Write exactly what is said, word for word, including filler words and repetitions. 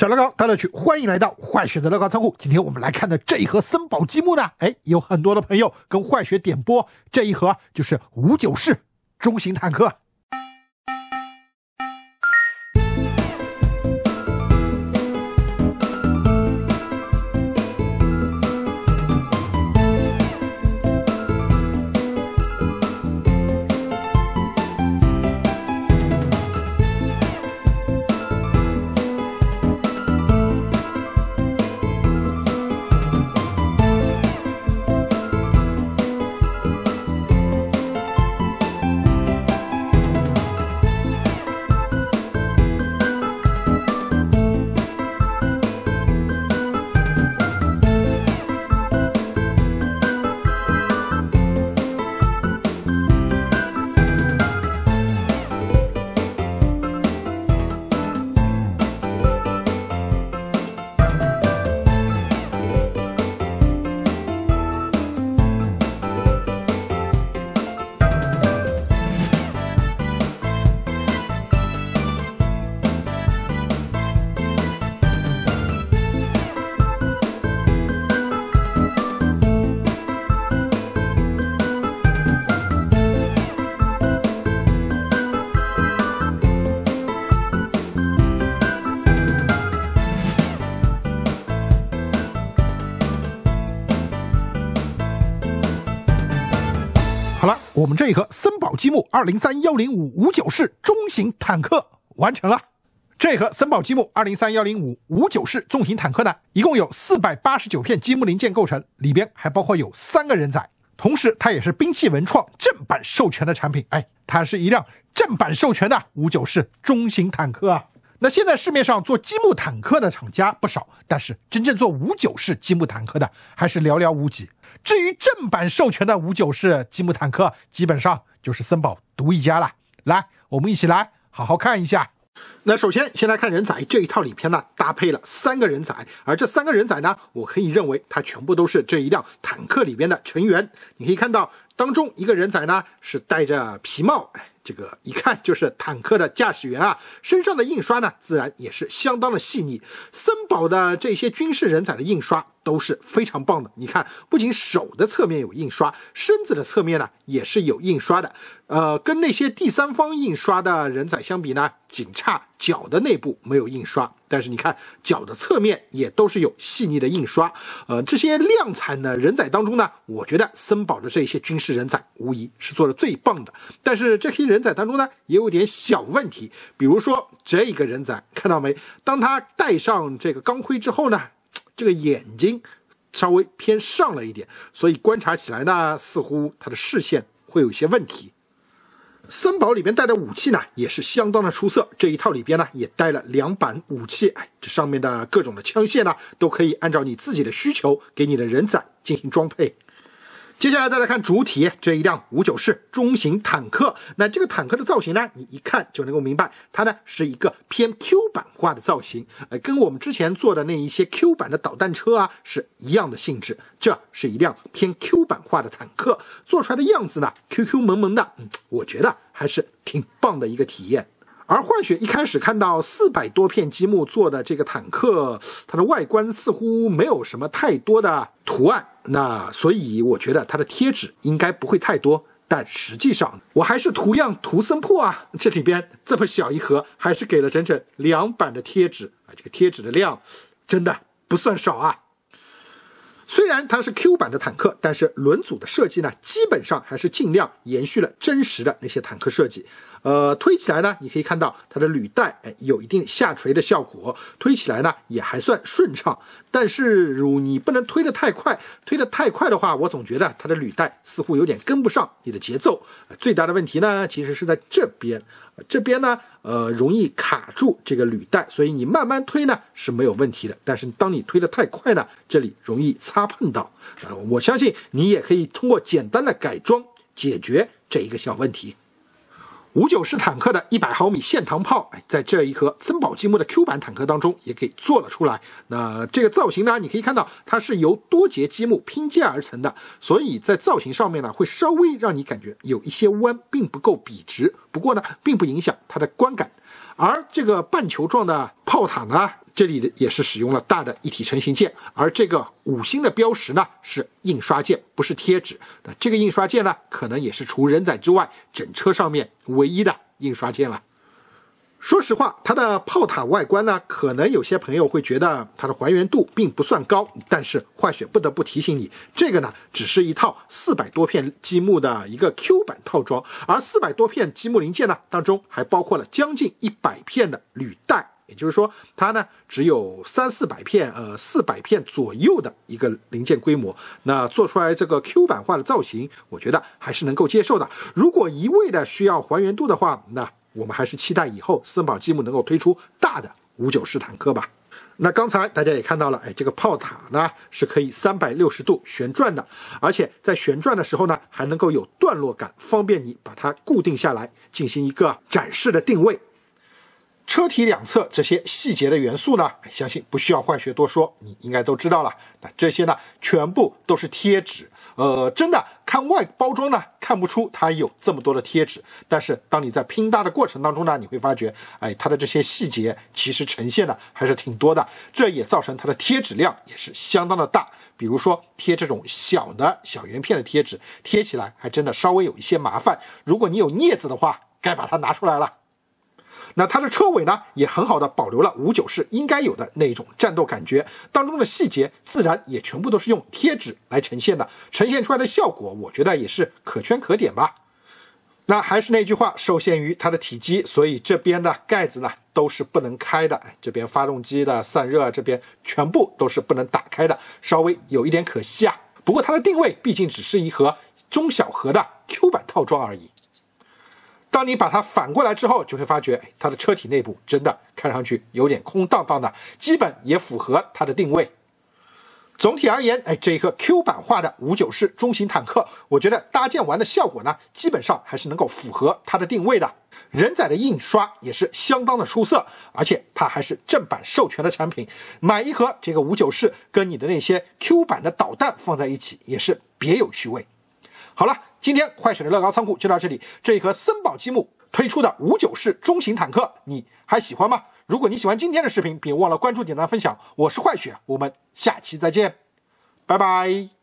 小乐高大乐趣，欢迎来到坏学的乐高仓库。今天我们来看的这一盒森宝积木呢，哎，有很多的朋友跟坏学点播这一盒就是五九式中型坦克。好了，我们这一盒森宝积木二零三一零五五九式中型坦克完成了。这一盒森宝积木二零三一零五五九式重型坦克呢，一共有四百八十九片积木零件构成，里边还包括有三个人仔。同时，它也是兵器文创正版授权的产品。哎，它是一辆正版授权的五九式中型坦克啊。那现在市面上做积木坦克的厂家不少，但是真正做五九式积木坦克的还是寥寥无几。至于正版授权的五九式积木坦克，基本上就是森宝独一家了。来，我们一起来好好看一下。那首先先来看人仔这一套里边呢，搭配了三个人仔，而这三个人仔呢，我可以认为它全部都是这一辆坦克里边的成员。你可以看到，当中一个人仔呢是戴着皮帽。这个一看就是坦克的驾驶员啊，身上的印刷呢，自然也是相当的细腻。森宝的这些军事人仔的印刷都是非常棒的。你看，不仅手的侧面有印刷，身子的侧面呢也是有印刷的。呃，跟那些第三方印刷的人仔相比呢，仅差脚的内部没有印刷。但是你看，脚的侧面也都是有细腻的印刷。呃，这些量产的人仔当中呢，我觉得森宝的这些军事人仔无疑是做的最棒的。但是这些人仔当中呢，也有点小问题，比如说这一个人仔，看到没？当他戴上这个钢盔之后呢，这个眼睛稍微偏上了一点，所以观察起来呢，似乎他的视线会有一些问题。森宝里边带的武器呢，也是相当的出色。这一套里边呢，也带了两版武器，哎，这上面的各种的枪械呢，都可以按照你自己的需求给你的人仔进行装配。接下来再来看主体，这一辆五九式中型坦克。那这个坦克的造型呢，你一看就能够明白，它呢是一个偏 Q 版化的造型，呃，跟我们之前做的那一些 Q 版的导弹车啊是一样的性质。这是一辆偏 Q 版化的坦克，做出来的样子呢 ，Q Q 萌萌的，嗯，我觉得还是挺棒的一个体验。而坏学一开始看到四百多片积木做的这个坦克，它的外观似乎没有什么太多的图案，那所以我觉得它的贴纸应该不会太多。但实际上，我还是图样图森破啊！这里边这么小一盒，还是给了整整两版的贴纸啊！这个贴纸的量真的不算少啊。虽然它是 Q 版的坦克，但是轮组的设计呢，基本上还是尽量延续了真实的那些坦克设计。呃，推起来呢，你可以看到它的履带，哎，有一定下垂的效果，推起来呢也还算顺畅。但是如你不能推得太快，推得太快的话，我总觉得它的履带似乎有点跟不上你的节奏。呃、最大的问题呢，其实是在这边，呃、这边呢，呃，容易卡住这个履带，所以你慢慢推呢是没有问题的。但是当你推得太快呢，这里容易擦碰到。呃，我相信你也可以通过简单的改装解决这一个小问题。五九式坦克的一百毫米线膛炮，在这一盒森宝积木的 Q 版坦克当中也给做了出来。那这个造型呢，你可以看到它是由多节积木拼接而成的，所以在造型上面呢，会稍微让你感觉有一些弯，并不够笔直。不过呢，并不影响它的观感。而这个半球状的炮炮塔呢，这里也是使用了大的一体成型件，而这个五星的标识呢是印刷件，不是贴纸。那这个印刷件呢，可能也是除人仔之外，整车上面唯一的印刷件了。 说实话，它的炮塔外观呢，可能有些朋友会觉得它的还原度并不算高，但是坏雪不得不提醒你，这个呢只是一套四百多片积木的一个 Q 版套装，而四百多片积木零件呢当中还包括了将近一百片的履带，也就是说它呢只有三四百片，呃四百片左右的一个零件规模。那做出来这个 Q 版化的造型，我觉得还是能够接受的。如果一味的需要还原度的话，那 我们还是期待以后森宝积木能够推出大的五九式坦克吧。那刚才大家也看到了，哎，这个炮塔呢是可以三百六十度旋转的，而且在旋转的时候呢，还能够有段落感，方便你把它固定下来，进行一个展示的定位。车体两侧这些细节的元素呢，相信不需要坏学多说，你应该都知道了。那这些呢，全部都是贴纸。 呃，真的看外包装呢，看不出它有这么多的贴纸。但是当你在拼搭的过程当中呢，你会发觉，哎，它的这些细节其实呈现的还是挺多的。这也造成它的贴纸量也是相当的大。比如说贴这种小的小圆片的贴纸，贴起来还真的稍微有一些麻烦。如果你有镊子的话，该把它拿出来了。 那它的车尾呢，也很好的保留了五九式应该有的那种战斗感觉，当中的细节自然也全部都是用贴纸来呈现的，呈现出来的效果，我觉得也是可圈可点吧。那还是那句话，受限于它的体积，所以这边的盖子呢都是不能开的，这边发动机的散热这边全部都是不能打开的，稍微有一点可惜啊。不过它的定位毕竟只是一盒中小盒的 Q 版套装而已。 当你把它反过来之后，就会发觉它的车体内部真的看上去有点空荡荡的，基本也符合它的定位。总体而言，哎，这一个 Q 版化的五九式中型坦克，我觉得搭建完的效果呢，基本上还是能够符合它的定位的。人仔的印刷也是相当的出色，而且它还是正版授权的产品。买一盒这个五九式，跟你的那些 Q 版的导弹放在一起，也是别有趣味。好了。 今天坏雪的乐高仓库就到这里。这一盒森宝积木推出的五九式中型坦克，你还喜欢吗？如果你喜欢今天的视频，别忘了关注、点赞、分享。我是坏雪，我们下期再见，拜拜。